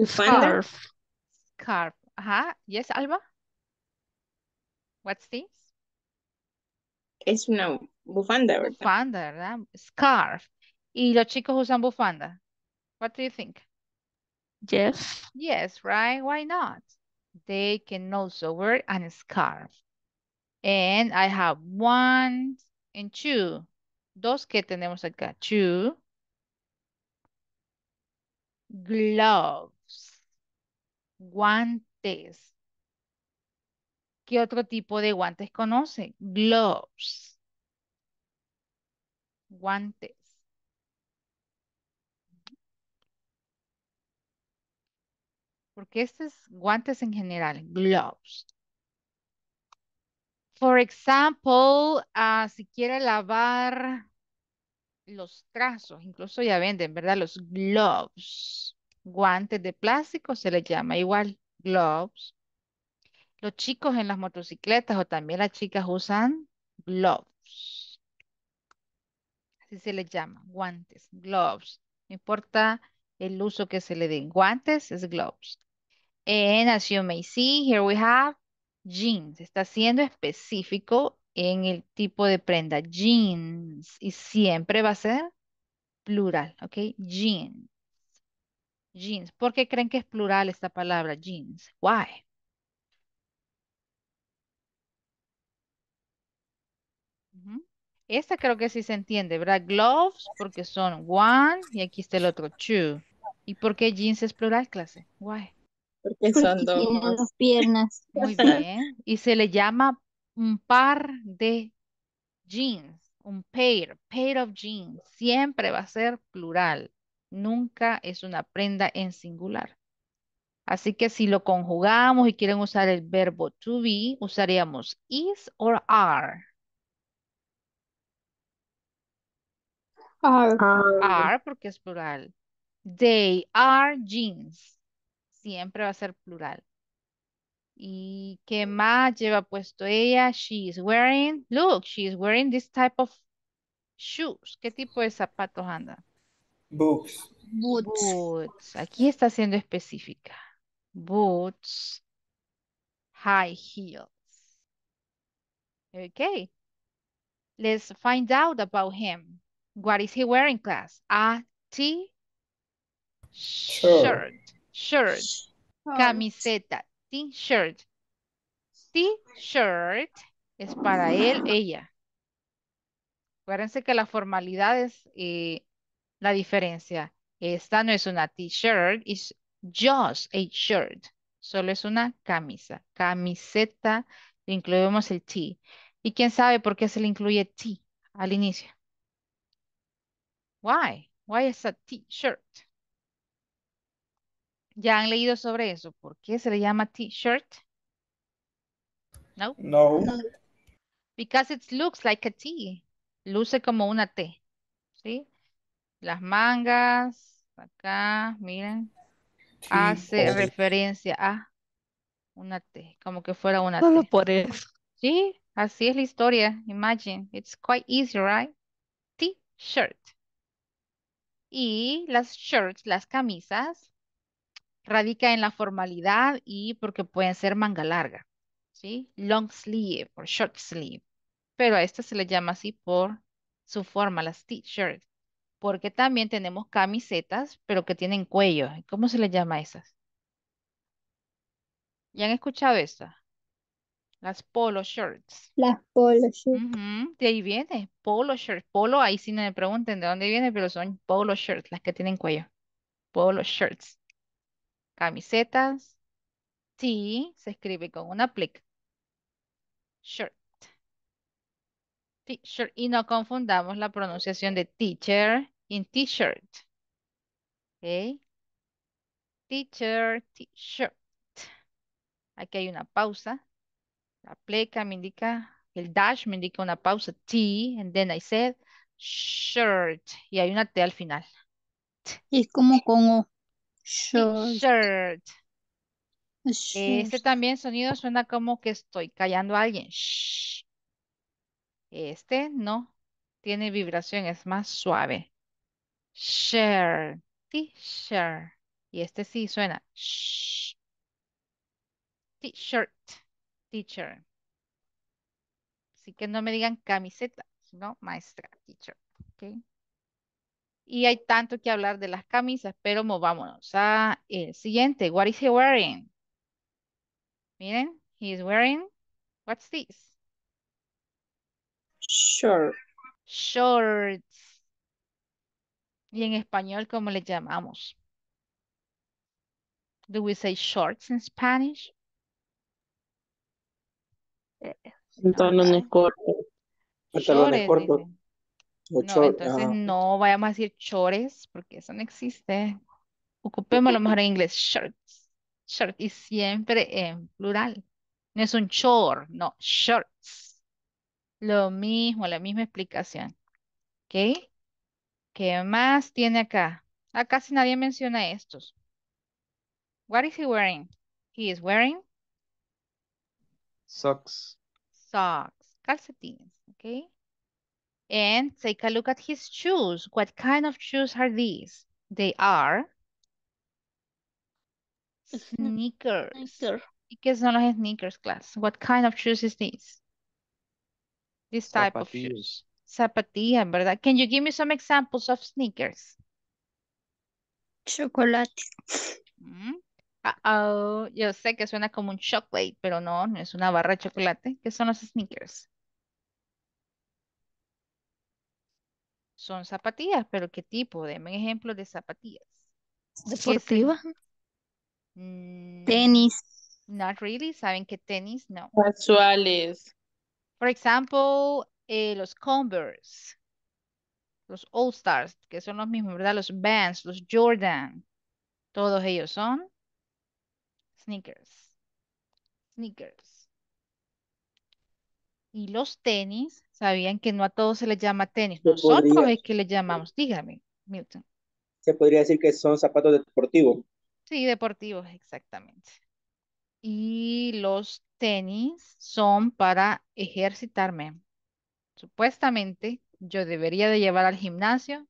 Scarf. Scarf. Ajá. Yes, Alba? What's this? Es una bufanda, ¿verdad? Bufanda, ¿verdad? Scarf. ¿Y los chicos usan bufanda? What do you think? Yes. Yes, right? Why not? They can also wear a scarf. And I have one and two. Dos que tenemos acá. Two. Gloves. Guantes. ¿Qué otro tipo de guantes conoce? Gloves. Guantes. Porque este es guantes en general. Gloves. For example, si quiere lavar los trazos, incluso ya venden, ¿verdad? Los gloves. Guantes de plástico se les llama igual. Gloves. Los chicos en las motocicletas o también las chicas usan gloves. Así se les llama, guantes, gloves. No importa el uso que se le den. Guantes es gloves. And as you may see, here we have jeans. Está siendo específico en el tipo de prenda. Jeans. Y siempre va a ser plural, ¿ok? Jeans. Jeans. ¿Por qué creen que es plural esta palabra, jeans? Why? Esta creo que sí se entiende, ¿verdad? Gloves, porque son one, y aquí está el otro, two. ¿Y por qué jeans es plural, clase? Why? Porque son dos. Tienen dos piernas. Muy bien. Y se le llama un par de jeans, un pair of jeans. Siempre va a ser plural. Nunca es una prenda en singular. Así que si lo conjugamos y quieren usar el verbo to be, usaríamos is or are. Are, porque es plural. They are jeans. Siempre va a ser plural. ¿Y qué más lleva puesto ella? She is wearing, look, she is wearing this type of shoes. ¿Qué tipo de zapatos anda? Boots. Boots. Aquí está siendo específica. Boots. High heels. Okay. Let's find out about him. What is he wearing, class? A t-shirt, shirt, camiseta, t-shirt. T-shirt es para él, ella. Acuérdense que la formalidad es la diferencia. Esta no es una t-shirt, es just a shirt. Solo es una camisa. Camiseta, le incluimos el t. ¿Y quién sabe por qué se le incluye t al inicio? Why? Why is a t-shirt? ¿Ya han leído sobre eso? ¿Por qué se le llama t-shirt? No. No. Because it looks like a T. Luce como una T. ¿Sí? Las mangas, Acá, miren. Sí, hace referencia a una T, como que fuera una T. Solo por eso. Sí, así es la historia. Imagine, it's quite easy, right? T-shirt. Y las shirts, las camisas, radica en la formalidad y porque pueden ser manga larga, ¿sí? Long sleeve o short sleeve. Pero a esta se le llama así por su forma, las t-shirts. Porque también tenemos camisetas, pero que tienen cuello. ¿Cómo se les llama a esas? ¿Ya han escuchado estas? Las polo shirts. Las polo shirts. De ahí viene, polo shirts. Polo, ahí sí no me pregunten de dónde viene, pero son polo shirts, las que tienen cuello. Polo shirts. Camisetas. T, se escribe con una plica. Shirt. T-shirt. Y no confundamos la pronunciación de teacher en t-shirt. Ok. Teacher, t-shirt. Aquí hay una pausa. La pleca me indica, el dash me indica una pausa. T, and then I said shirt. Y hay una T al final. Y es como con O. Shirt. Shirt. Este también sonido suena como que estoy callando a alguien. Shh. Este no tiene vibración, es más suave. Shirt. T-shirt. Y este sí suena. Shh. T-shirt. Teacher. Así que no me digan camiseta, sino maestra, teacher. Okay. Y hay tanto que hablar de las camisas, pero movámonos a el siguiente. What is he wearing? Miren, he is wearing, what's this? Short. Shorts. Y en español, ¿cómo le llamamos? Do we say shorts in Spanish? Pantalones cortos. Pantalones cortos. No, entonces no vayamos a decir chores, porque eso no existe. Ocupemos lo mejor en inglés, shirts. Shirt y siempre en plural. No es un chor, no, shirts. Lo mismo, la misma explicación. ¿Ok? ¿Qué más tiene acá? Acá casi nadie menciona estos. What is he wearing? He is wearing socks. Socks. Calcetines. Okay. And take a look at his shoes. What kind of shoes are these? They are sneakers. ¿Y qué son los sneakers, class? What kind of shoes is this? This type of shoes. Zapatillas, ¿verdad? Can you give me some examples of sneakers? Chocolate. Yo sé que suena como un chocolate, pero no, no es una barra de chocolate. ¿Qué son los sneakers? Son zapatillas, pero ¿qué tipo? Denme ejemplos de zapatillas. ¿Deportivas? Tenis. Not really. ¿Saben qué tenis? No. Casuales. Por ejemplo, los Converse. Los All Stars, que son los mismos, ¿verdad? Los Vans, los Jordan. Todos ellos son sneakers. Sneakers. Y los tenis, ¿sabían que no a todos se les llama tenis? Nosotros es que les llamamos. Dígame, Milton. Se podría decir que son zapatos deportivos. Sí, deportivos, exactamente. Y los tenis son para ejercitarme. Supuestamente yo debería de llevar al gimnasio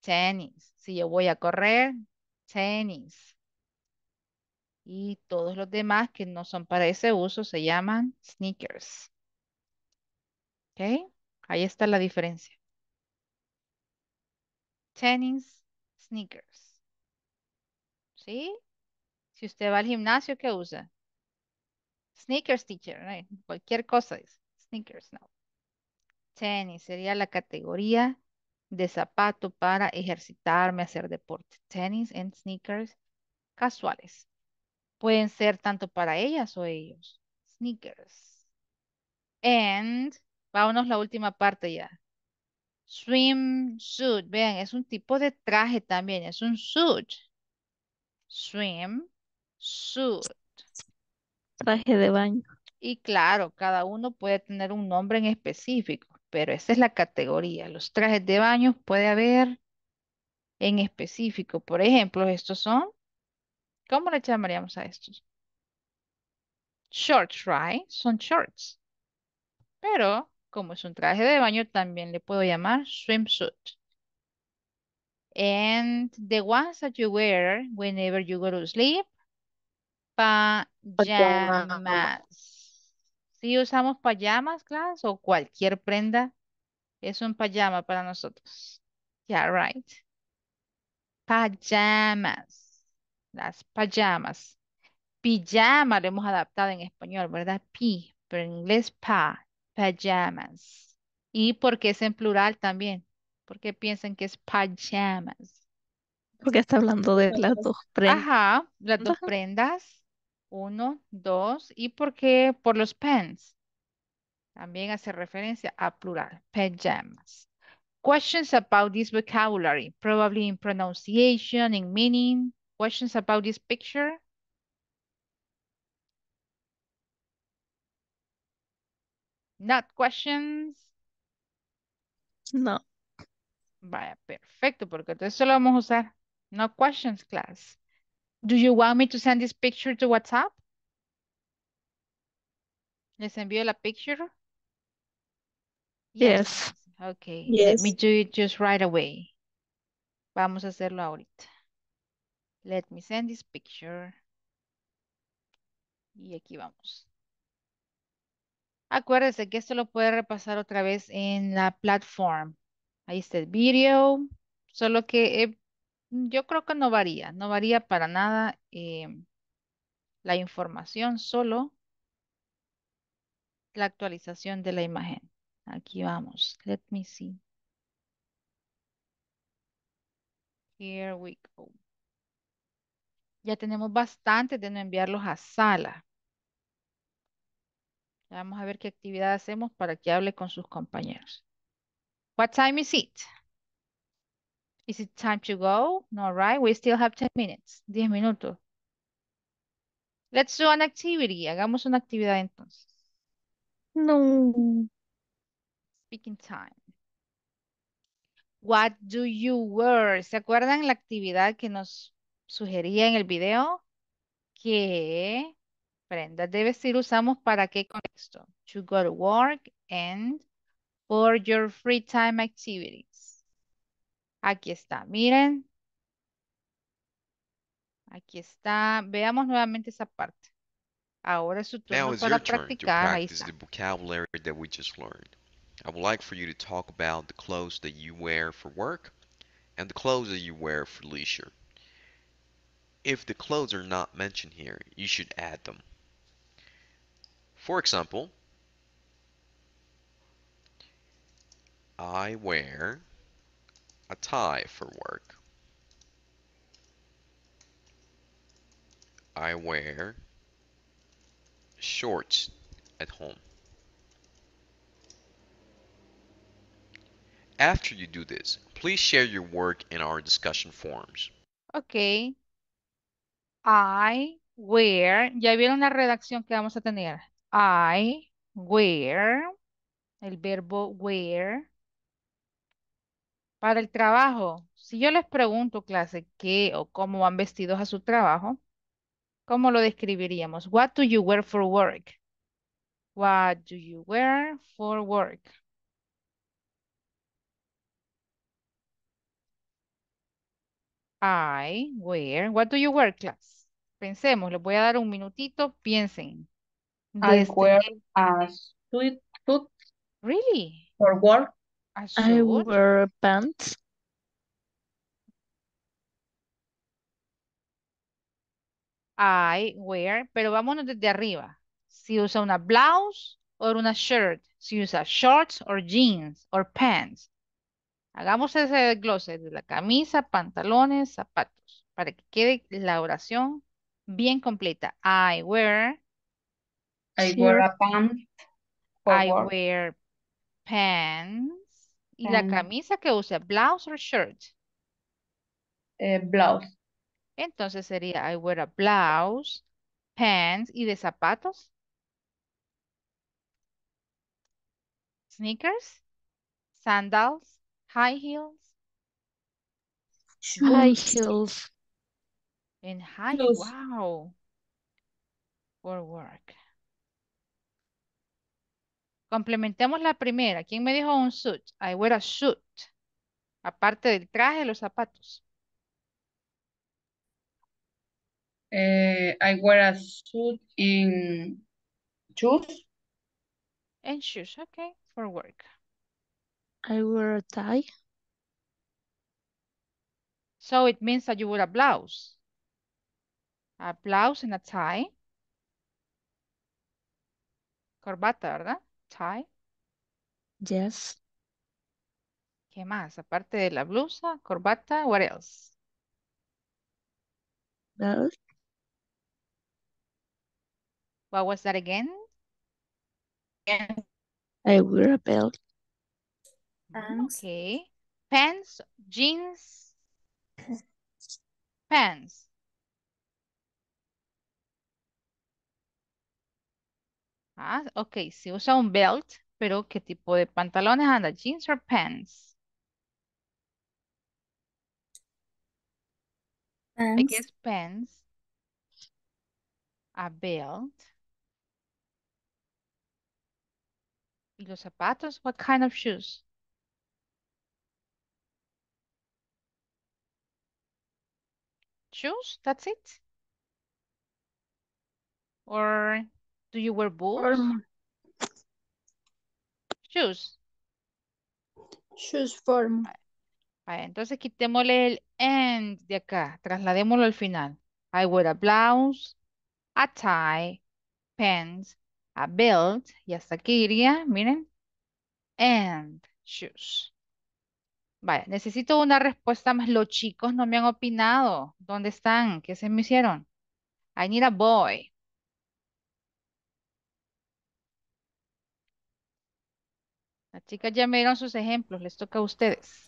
tenis. Si yo voy a correr, tenis. Y todos los demás que no son para ese uso se llaman sneakers. ¿Ok? Ahí está la diferencia. Tenis, sneakers. ¿Sí? Si usted va al gimnasio, ¿qué usa? Sneakers, teacher, ¿no? Cualquier cosa es sneakers, no. Tenis sería la categoría de zapato para ejercitarme, hacer deporte. Tenis and sneakers casuales. Pueden ser tanto para ellas o ellos. Sneakers. And, vámonos la última parte ya. Swimsuit. Vean, es un tipo de traje también. Es un suit. Swimsuit. Traje de baño. Y claro, cada uno puede tener un nombre en específico. Pero esa es la categoría. Los trajes de baño puede haber en específico. Por ejemplo, estos son, ¿cómo le llamaríamos a estos? Shorts, right? Son shorts. Pero, como es un traje de baño, también le puedo llamar swimsuit. And the ones that you wear whenever you go to sleep, pajamas. Si usamos pajamas, class, o cualquier prenda, es un pajama para nosotros. Yeah, right. Pajamas. Las pajamas. Pijama lo hemos adaptado en español, ¿verdad? Pi, pero en inglés pa. Pajamas. ¿Y por qué es en plural también? ¿Por qué piensan que es pajamas? Porque está hablando de las dos prendas. Ajá, las dos prendas. Uno, dos. ¿Y por qué? Por los pants. También hace referencia a plural. Pajamas. Questions about this vocabulary. Probably in pronunciation, in meaning. Questions about this picture. Not questions. No. Vaya, perfecto, porque entonces solo vamos a usar no questions, class. Do you want me to send this picture to WhatsApp? ¿Les envío la picture? Yes. Okay, yes. Let me do it just right away. Vamos a hacerlo ahorita. Let me send this picture. Y aquí vamos. Acuérdense que esto lo puede repasar otra vez en la plataforma. Ahí está el video, solo que yo creo que no varía para nada la información, solo la actualización de la imagen. Aquí vamos, let me see. Here we go. Ya tenemos bastante de no enviarlos a sala. Vamos a ver qué actividad hacemos para que hable con sus compañeros. What time is it? Is it time to go? No, right? We still have 10 minutes. 10 minutos. Let's do an activity. Hagamos una actividad entonces. No. Speaking time. What do you wear? ¿Se acuerdan la actividad que nos sugería en el video? ¿Qué prendas de vestir usamos para qué contexto? To go to work and... for your free time activities. Aquí está, miren. Aquí está. Veamos nuevamente esa parte. Ahora es su turno para practicar. Ahí está. Now is your turn to practice the vocabulary that we just learned. I would like for you to talk about the clothes that you wear for work and the clothes that you wear for leisure. If the clothes are not mentioned here, you should add them. For example, I wear a tie for work. I wear shorts at home. After you do this, please share your work in our discussion forums. Okay. I wear. Ya vieron la redacción que vamos a tener. I wear. El verbo wear. Para el trabajo, si yo les pregunto, clase, qué o cómo van vestidos a su trabajo, ¿cómo lo describiríamos? What do you wear for work? What do you wear for work? I wear. What do you wear, class? Pensemos, les voy a dar un minutito, piensen. I wear a suit. Really? For work? I wear pants. I wear, pero vámonos desde arriba. Si usa una blouse o una shirt. Si usa shorts or jeans or pants. Hagamos ese desglose de la camisa, pantalones, zapatos. Para que quede la oración bien completa. I wear a pant. I work. Wear pants. ¿Y la camisa que usa? ¿Blouse or shirt? Blouse. Entonces sería I wear a blouse, pants. ¿Y de zapatos? Sneakers, sandals, high heels. shoes. High heels. And high, close. Wow. For work. Complementemos la primera. ¿Quién me dijo un suit? I wear a suit. Aparte del traje, los zapatos. I wear a suit in shoes. And shoes, okay, for work. I wear a tie. So it means that you wear a blouse. A blouse and a tie. Corbata, ¿verdad? Tie. Yes. ¿Qué más? Aparte de la blusa, corbata, what else? Belt. What was that again? I wear a belt. Pants. Okay. Pants, jeans, pants. Ah, ok, si usa un belt, pero ¿qué tipo de pantalones anda? ¿Jeans or pants? Pants. I guess pants. A belt. ¿Y los zapatos? What kind of shoes? Shoes, that's it? Or do you wear boots? Shoes. Shoes form. Vale, entonces quitémosle el and de acá. Trasladémoslo al final. I wear a blouse, a tie, pants, a belt. Y hasta aquí iría, miren. And shoes. Vale, necesito una respuesta más. Los chicos no me han opinado. ¿Dónde están? ¿Qué se me hicieron? I need a boy. Las chicas ya me dieron sus ejemplos. Les toca a ustedes.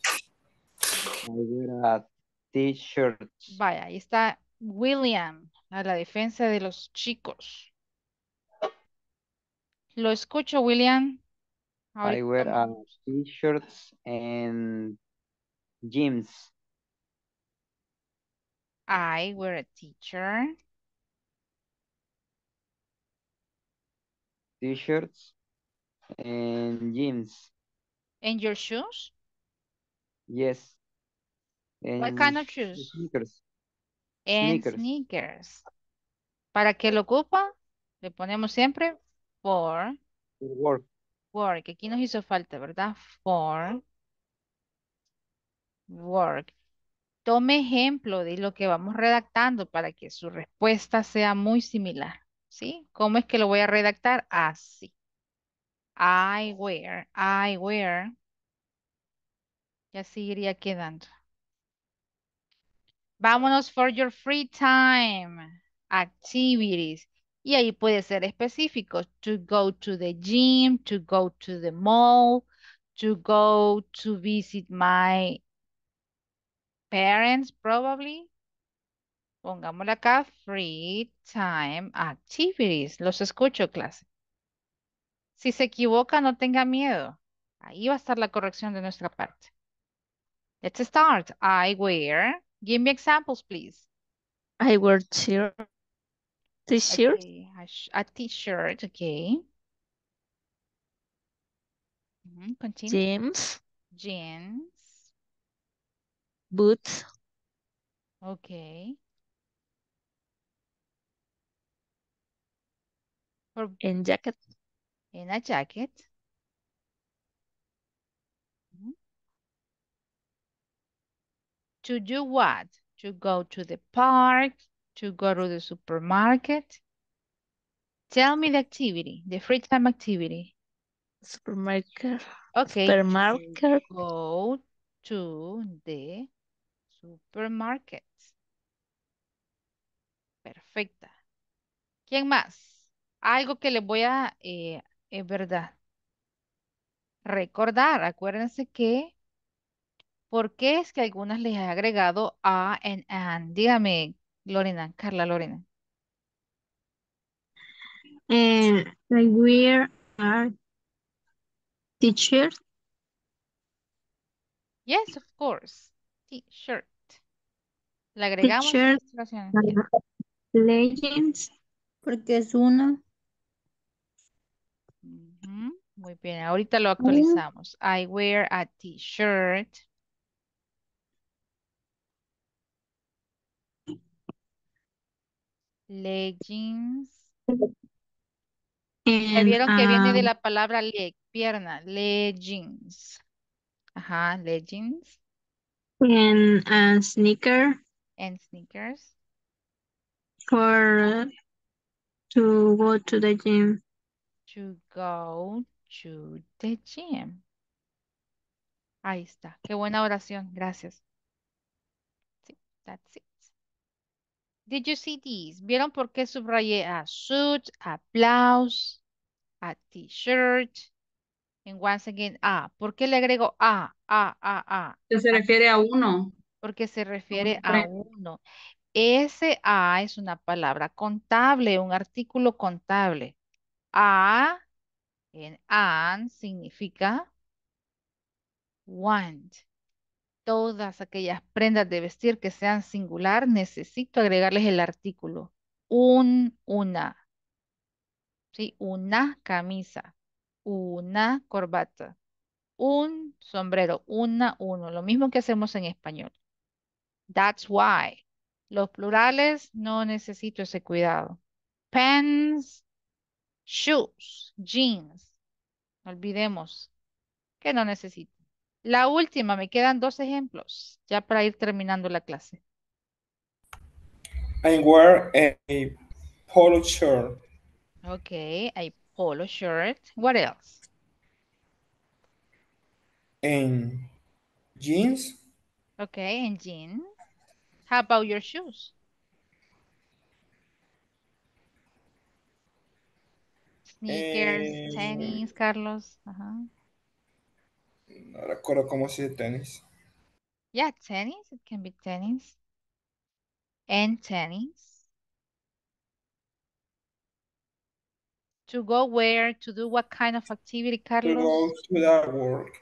I wear a t-shirt. Vaya, ahí está William a la defensa de los chicos. Lo escucho, William. Ahorita. I wear a t-shirt and jeans. I wear a t-shirts and jeans. And your shoes? Yes. And what kind of shoes? Sneakers. And sneakers. Sneakers. ¿Para qué lo ocupa? Le ponemos siempre for. For work. Work. Aquí nos hizo falta, ¿verdad? For work. Tome ejemplo de lo que vamos redactando para que su respuesta sea muy similar. ¿Sí? ¿Cómo es que lo voy a redactar? Así. I wear, y así iría quedando. Vámonos for your free time, activities, y ahí puede ser específico, to go to the gym, to go to the mall, to go to visit my parents, probably. Pongámosle acá, free time, activities. Los escucho, clase. Si se equivoca, no tenga miedo. Ahí va a estar la corrección de nuestra parte. Let's start. I wear. Give me examples, please. I wear t-shirt. Okay. A t-shirt, okay. Continue. Jeans. Boots. Okay. And jacket. In a jacket. To do what? To go to the park, to go to the supermarket. Tell me the activity, the free time activity. Supermarket. Okay. Supermarket. Go to the supermarket. Perfecta. ¿Quién más? Algo que les voy a... es verdad. Recordar, acuérdense que ¿por qué es que algunas les he agregado a en and? Dígame, Lorena, Carla Lorena. I wear a t-shirt. Yes, of course. T-shirt. ¿La agregamos? Teacher, Legends, porque es una. Muy bien, ahorita lo actualizamos. I wear a t-shirt. Leggings. Ya vieron que viene de la palabra leg, pierna, leggings. Ajá, leggings. And sneaker. And sneakers. For to go to the gym. To go to the gym. Ahí está. Qué buena oración. Gracias. Sí, that's it. Did you see these? ¿Vieron por qué subrayé a suit, a blouse, a t-shirt? And once again, a. ¿Por qué le agrego a? Se refiere a uno. Porque se refiere a uno. Ese a es una palabra contable, un artículo contable. A en an significa want. Todas aquellas prendas de vestir que sean singular, necesito agregarles el artículo. Una. ¿Sí? Una camisa. Una corbata. Un sombrero. Uno. Lo mismo que hacemos en español. That's why. Los plurales no necesito ese cuidado. Pants, shoes, jeans. No olvidemos que no necesito. La última, me quedan dos ejemplos, ya para ir terminando la clase. I wear a polo shirt. Okay, a polo shirt. What else? And jeans. Okay, and jeans. How about your shoes? Sneakers, tenis, Carlos. Ajá. No recuerdo cómo se dice tenis. Yeah, tenis. It can be tenis. And tenis. To go where? To do what kind of activity, Carlos? To go to that work.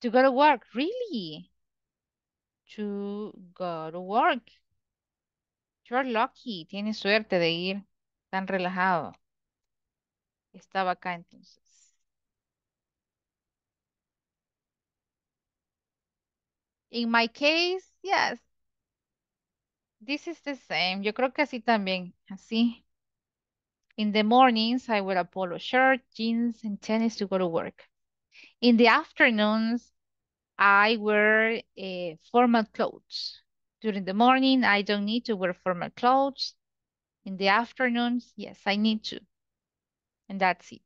To go to work, really? To go to work. You're lucky. Tienes suerte de ir tan relajado. Estaba acá entonces. In my case, yes. This is the same. Yo creo que así también. Así. In the mornings, I wear a polo shirt, jeans, and tennis to go to work. In the afternoons, I wear formal clothes. During the morning, I don't need to wear formal clothes. In the afternoons, yes, I need to. And that's it.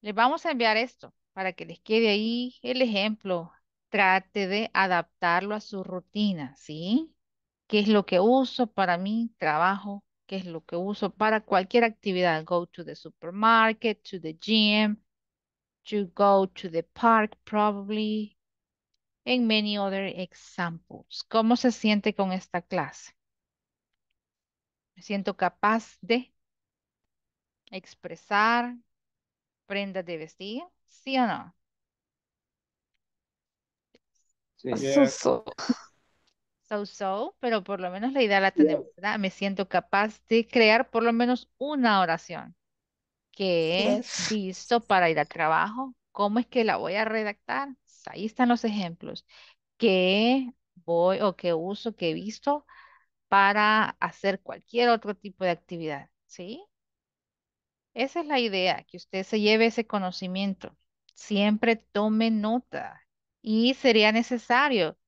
Les vamos a enviar esto para que les quede ahí el ejemplo. Trate de adaptarlo a su rutina, ¿sí? ¿Qué es lo que uso para mi trabajo? ¿Qué es lo que uso para cualquier actividad? Go to the supermarket, to the gym. To go to the park, probably, and many other examples. ¿Cómo se siente con esta clase? Me siento capaz de expresar prendas de vestir, ¿sí o no? Sí. So, pero por lo menos la idea la tenemos, ¿verdad? Me siento capaz de crear por lo menos una oración. ¿Qué es listo para ir al trabajo? ¿Cómo es que la voy a redactar? Ahí están los ejemplos. ¿Qué voy o qué uso, qué he visto para hacer cualquier otro tipo de actividad? ¿Sí? Esa es la idea, que usted se lleve ese conocimiento. Siempre tome nota. Y sería necesario.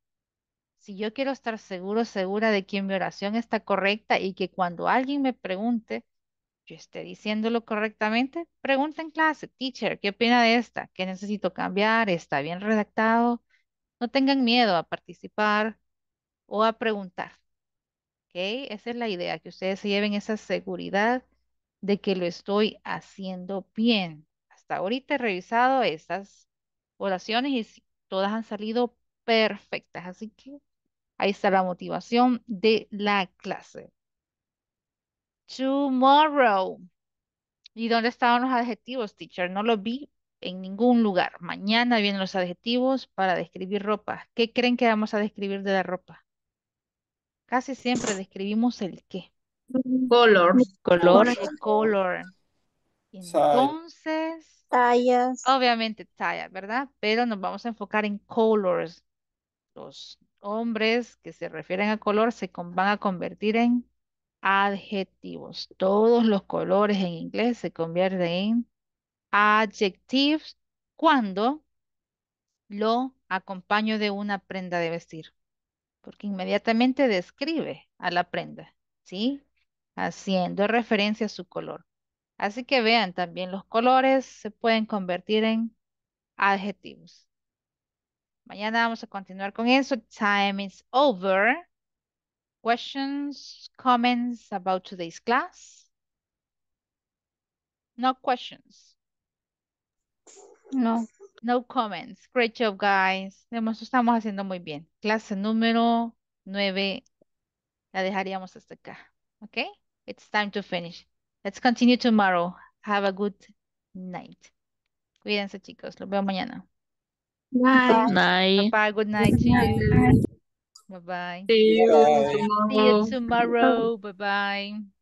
Si yo quiero estar segura de que mi oración está correcta y que cuando alguien me pregunte, yo esté diciéndolo correctamente, pregunta en clase, teacher, ¿qué opina de esta? ¿Qué necesito cambiar? ¿Está bien redactado? No tengan miedo a participar o a preguntar. ¿Okay? Esa es la idea, que ustedes se lleven esa seguridad de que lo estoy haciendo bien. Hasta ahorita he revisado estas oraciones y todas han salido perfectas. Así que ahí está la motivación de la clase. Tomorrow. ¿Y dónde estaban los adjetivos, teacher? No los vi, en ningún lugar. Mañana vienen los adjetivos para describir ropa. ¿Qué creen que vamos a describir de la ropa? Casi siempre describimos el qué. Color. Color. El color. Entonces, tallas. Obviamente tallas, ¿verdad? Pero nos vamos a enfocar en colors. Los hombres que se refieren a color se van a convertir en adjetivos. Todos los colores en inglés se convierten en adjectives cuando lo acompaño de una prenda de vestir. Porque inmediatamente describe a la prenda, ¿sí? Haciendo referencia a su color. Así que vean, también los colores se pueden convertir en adjetivos. Mañana vamos a continuar con eso. Time is over. Questions, comments about today's class? No questions. No. No comments. Great job, guys. Estamos haciendo muy bien. Clase número 9. La dejaríamos hasta acá. Okay? It's time to finish. Let's continue tomorrow. Have a good night. Cuídense, chicos. Los veo mañana. Bye. Bye. Bye. Good night. Bye. Bye. Bye. See you tomorrow. Bye. Bye.